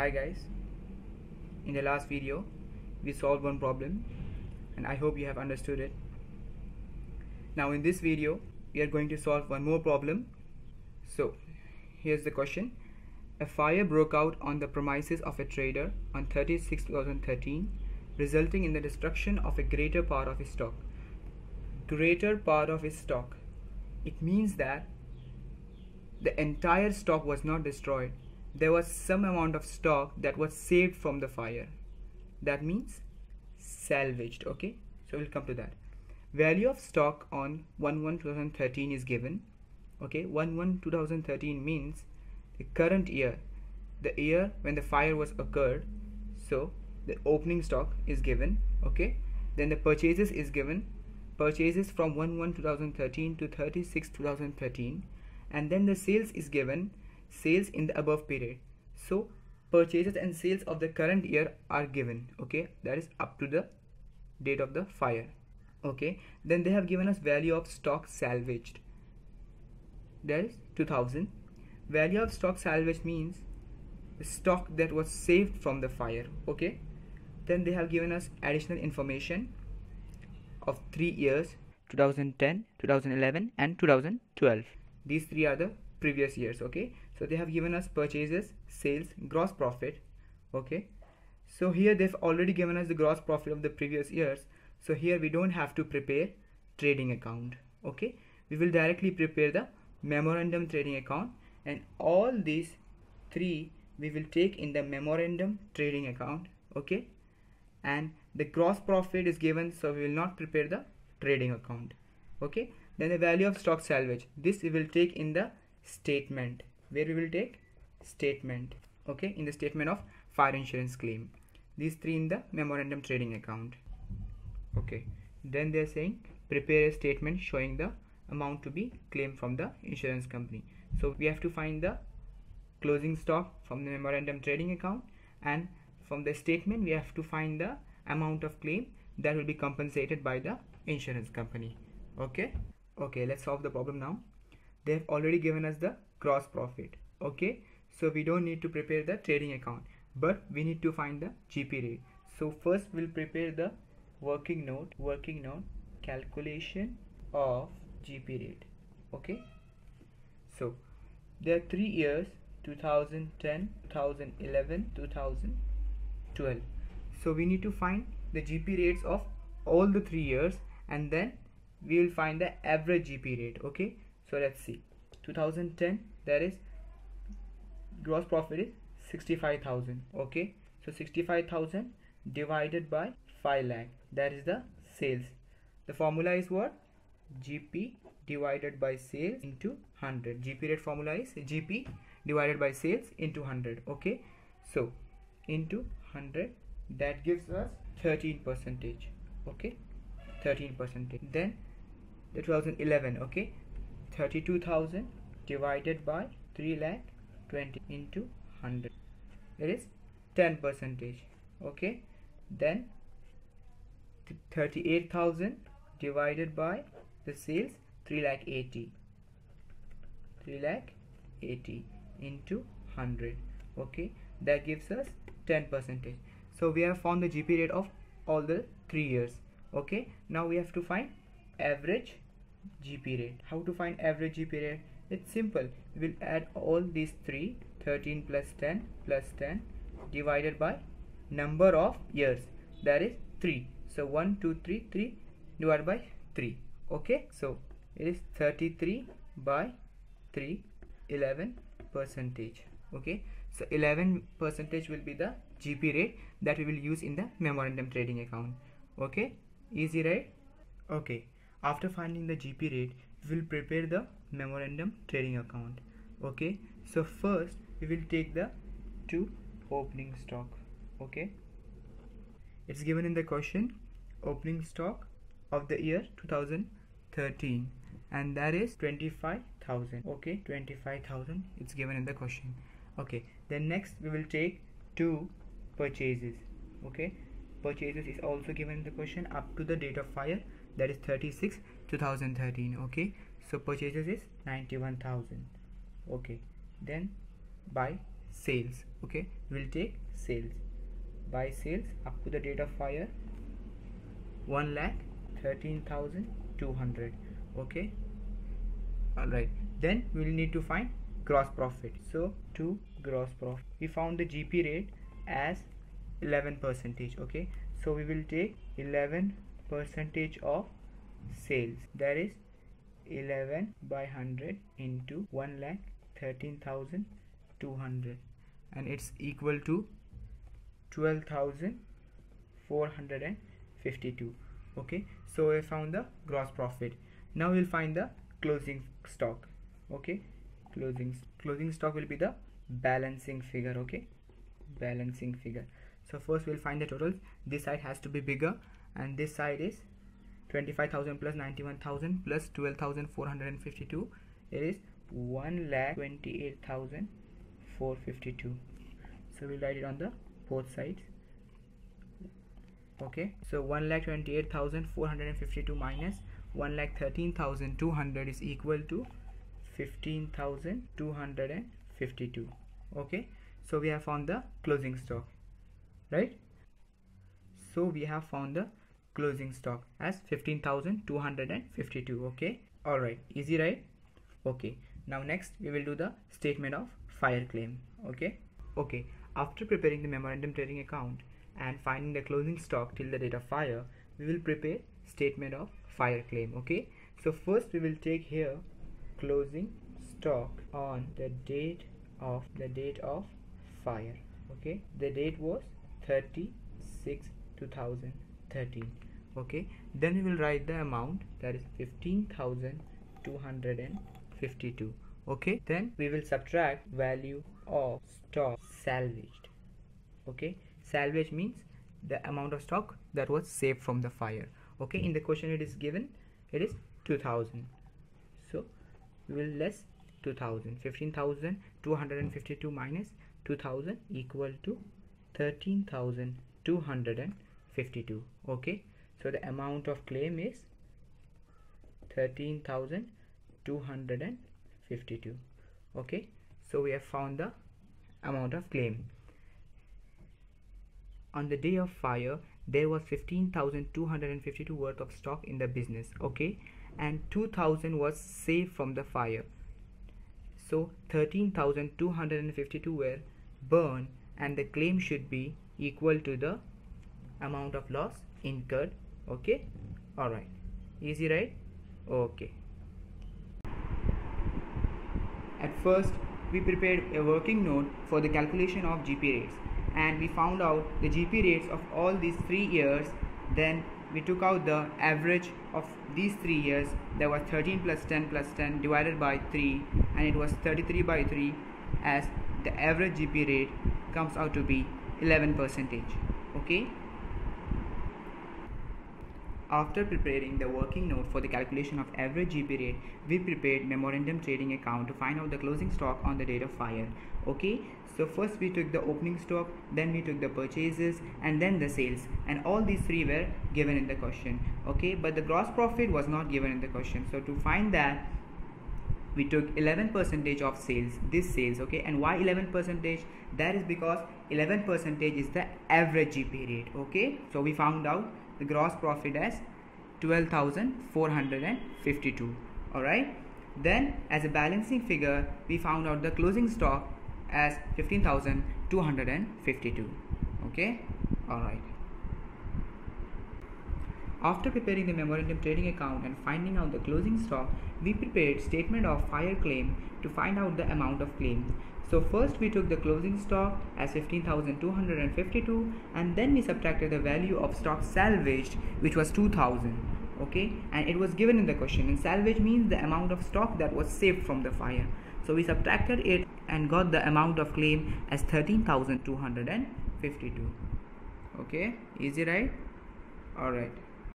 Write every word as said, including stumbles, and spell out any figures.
Hi guys, in the last video we solved one problem and I hope you have understood it. Now in this video we are going to solve one more problem. So here's the question. A fire broke out on the premises of a trader on thirty-sixth two thousand thirteen, resulting in the destruction of a greater part of his stock. Greater part of his stock. It means that the entire stock was not destroyed. There was some amount of stock that was saved from the fire. That means salvaged. Okay, so we'll come to that. Value of stock on one one two thousand thirteen is given. Okay, one one two thousand thirteen means the current year, the year when the fire was occurred. So the opening stock is given. Okay, then the purchases is given. Purchases from one one two thousand thirteen to thirty-six two thousand thirteen, and then the sales is given. Sales in the above period. So purchases and sales of the current year are given. Okay, that is up to the date of the fire. Okay, then they have given us value of stock salvaged. That is two thousand. Value of stock salvaged means the stock that was saved from the fire. Okay, then they have given us additional information of three years, two thousand ten, two thousand eleven and two thousand twelve. These three are the previous years. Okay, so they have given us purchases, sales, gross profit. Okay, so here they've already given us the gross profit of the previous years, so here we don't have to prepare trading account. Okay, we will directly prepare the memorandum trading account, and all these three we will take in the memorandum trading account. Okay, and the gross profit is given, so we will not prepare the trading account. Okay, then the value of stock salvage, this we will take in the statement, where we will take statement. Okay, in the statement of fire insurance claim. These three in the memorandum trading account. Okay, then they are saying prepare a statement showing the amount to be claimed from the insurance company. So we have to find the closing stock from the memorandum trading account, and from the statement we have to find the amount of claim that will be compensated by the insurance company. Okay, okay, let's solve the problem now. They have already given us the gross profit. Okay, so we don't need to prepare the trading account, but we need to find the G P rate. So first we'll prepare the working note, working note calculation of G P rate. Okay, so there are three years, two thousand ten, two thousand eleven, two thousand twelve. So we need to find the G P rates of all the three years, and then we will find the average G P rate. Okay, so let's see. Two thousand ten, that is gross profit is sixty-five thousand. Okay, so sixty-five thousand divided by five lakh, that is the sales. The formula is what? G P divided by sales into one hundred. G P rate formula is G P divided by sales into one hundred. Okay, so into one hundred, that gives us thirteen percentage. Okay, thirteen percentage. Then the two thousand eleven. Okay, thirty-two thousand divided by three lakh twenty into one hundred, it is ten percentage. Okay, then thirty-eight thousand divided by the sales, three lakh eighty, three lakh eighty into one hundred. Okay, that gives us ten percentage. So we have found the G P rate of all the three years. Okay, now we have to find average G P rate. How to find average G P rate? It's simple. We will add all these three, thirteen plus ten plus ten, divided by number of years, that is three. So one two three three divided by three. Okay, so it is thirty-three by three, eleven percentage. Okay, so eleven percentage will be the G P rate that we will use in the memorandum trading account. Okay, easy, right? Okay, after finding the G P rate, we will prepare the memorandum trading account. Okay, so first we will take the two opening stock. Okay, it's given in the question opening stock of the year two thousand thirteen, and that is twenty-five thousand. Okay, twenty-five thousand it's given in the question. Okay, then next we will take two purchases. Okay, purchases is also given in the question up to the date of fire, that is thirty-six two thousand thirteen. Okay, so purchases is ninety-one thousand. Okay, then by sales. Okay, we'll take sales. Buy sales up to the date of hire one lakh thirteen thousand two hundred. Okay, all right, then we'll need to find gross profit. So to gross profit, we found the G P rate as eleven percentage. Okay, so we will take eleven percentage of sales, that is eleven by one hundred into one lakh thirteen thousand two hundred, and it's equal to twelve thousand four hundred fifty-two. Okay, so we found the gross profit. Now we'll find the closing stock. Okay, closing closing stock will be the balancing figure. Okay, balancing figure. So first we'll find the totals. This side has to be bigger, and this side is twenty-five thousand plus ninety-one thousand plus twelve thousand four hundred fifty-two. It is one lakh twenty-eight thousand four hundred fifty-two. So we'll write it on the both sides. Okay, so one lakh twenty-eight thousand four hundred fifty-two minus one lakh thirteen thousand two hundred is equal to fifteen thousand two hundred fifty-two. Okay, so we have found the closing stock, right? So we have found the closing stock as fifteen thousand two hundred fifty-two. Okay, all right, easy, right? Okay, now next we will do the statement of fire claim. Okay, okay, after preparing the memorandum trading account and finding the closing stock till the date of fire, we will prepare statement of fire claim. Okay, so first we will take here closing stock on the date of the date of fire. Okay, the date was thirty-six two thousand thirteen. Okay, then we will write the amount, that is fifteen thousand two hundred fifty-two. Okay, then we will subtract value of stock salvaged. Okay, salvage means the amount of stock that was saved from the fire. Okay, in the question it is given, it is two thousand. So we will less two thousand. fifteen thousand two hundred fifty-two minus two thousand equal to thirteen thousand two hundred fifty-two. Okay, so the amount of claim is thirteen thousand two hundred fifty-two. Okay, so we have found the amount of claim. On the day of fire, there was fifteen thousand two hundred fifty-two worth of stock in the business. Okay, and two thousand was saved from the fire, so thirteen thousand two hundred fifty-two were burned, and the claim should be equal to the amount of loss incurred. Okay, all right, easy, right? Okay, at first we prepared a working note for the calculation of G P rates, and we found out the G P rates of all these three years. Then we took out the average of these three years. There was thirteen plus ten plus ten divided by three, and it was thirty-three by three, as the average G P rate comes out to be eleven percentage. Okay, after preparing the working note for the calculation of average G P rate, we prepared memorandum trading account to find out the closing stock on the date of fire. Okay, so first we took the opening stock, then we took the purchases, and then the sales, and all these three were given in the question. Okay, but the gross profit was not given in the question. So to find that, we took eleven percentage of sales, this sales. Okay, and why eleven percentage? That is because eleven percentage is the average G P rate. Okay, so we found out the gross profit as twelve thousand four hundred fifty-two. All right, then as a balancing figure, we found out the closing stock as fifteen thousand two hundred fifty-two. Okay, all right, after preparing the memorandum trading account and finding out the closing stock, we prepared statement of fire claim to find out the amount of claim. So first we took the closing stock as fifteen thousand two hundred fifty-two, and then we subtracted the value of stock salvaged, which was two thousand. Okay, and it was given in the question, and salvage means the amount of stock that was saved from the fire. So we subtracted it and got the amount of claim as thirteen thousand two hundred fifty-two. Okay, easy, right? All right.